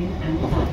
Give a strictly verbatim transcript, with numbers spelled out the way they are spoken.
train and